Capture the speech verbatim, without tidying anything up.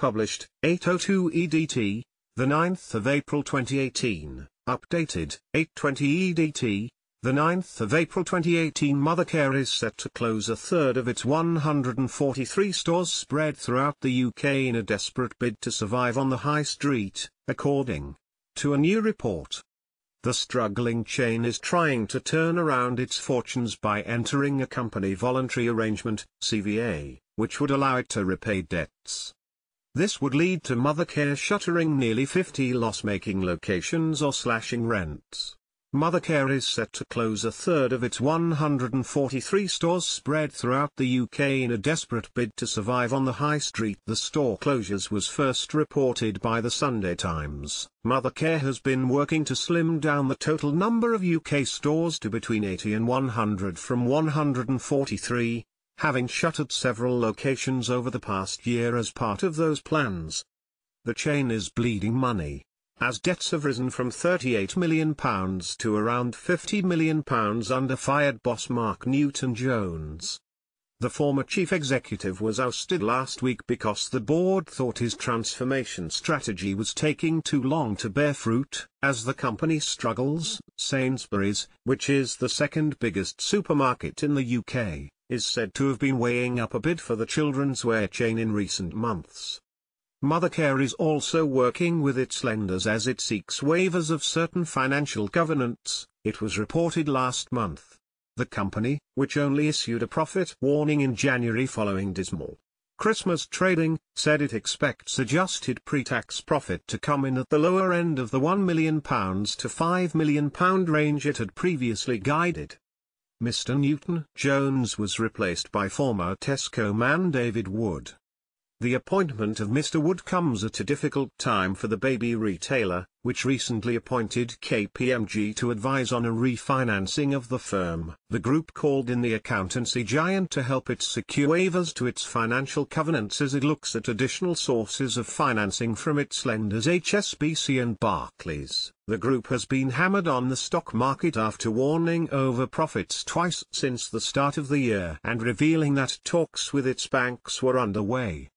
published, eight oh two E D T, the ninth of April twenty eighteen, updated, eight twenty E D T, the ninth of April twenty eighteen. Mothercare is set to close a third of its one hundred forty-three stores spread throughout the U K in a desperate bid to survive on the High Street, according to a new report. The struggling chain is trying to turn around its fortunes by entering a company voluntary arrangement, C V A, which would allow it to repay debts. This would lead to Mothercare shuttering nearly fifty loss-making locations or slashing rents. Mothercare is set to close a third of its one hundred forty-three stores spread throughout the U K in a desperate bid to survive on the High Street. The store closures was first reported by the Sunday Times. Mothercare has been working to slim down the total number of U K stores to between eighty and one hundred from one hundred forty-three, having shuttered several locations over the past year as part of those plans. The chain is bleeding money, as debts have risen from thirty-eight million pounds to around fifty million pounds under fired boss Mark Newton-Jones. The former chief executive was ousted last week because the board thought his transformation strategy was taking too long to bear fruit. As the company struggles, Sainsbury's, which is the second biggest supermarket in the U K, is said to have been weighing up a bid for the children's wear chain in recent months. Mothercare is also working with its lenders as it seeks waivers of certain financial covenants, it was reported last month. The company, which only issued a profit warning in January following dismal Christmas trading, said it expects adjusted pre-tax profit to come in at the lower end of the one million pounds to five million pounds range it had previously guided. Mister Newton-Jones was replaced by former Tesco man David Wood. The appointment of Mister Wood comes at a difficult time for the baby retailer, which recently appointed K P M G to advise on a refinancing of the firm. The group called in the accountancy giant to help it secure waivers to its financial covenants as it looks at additional sources of financing from its lenders H S B C and Barclays. The group has been hammered on the stock market after warning over profits twice since the start of the year and revealing that talks with its banks were underway.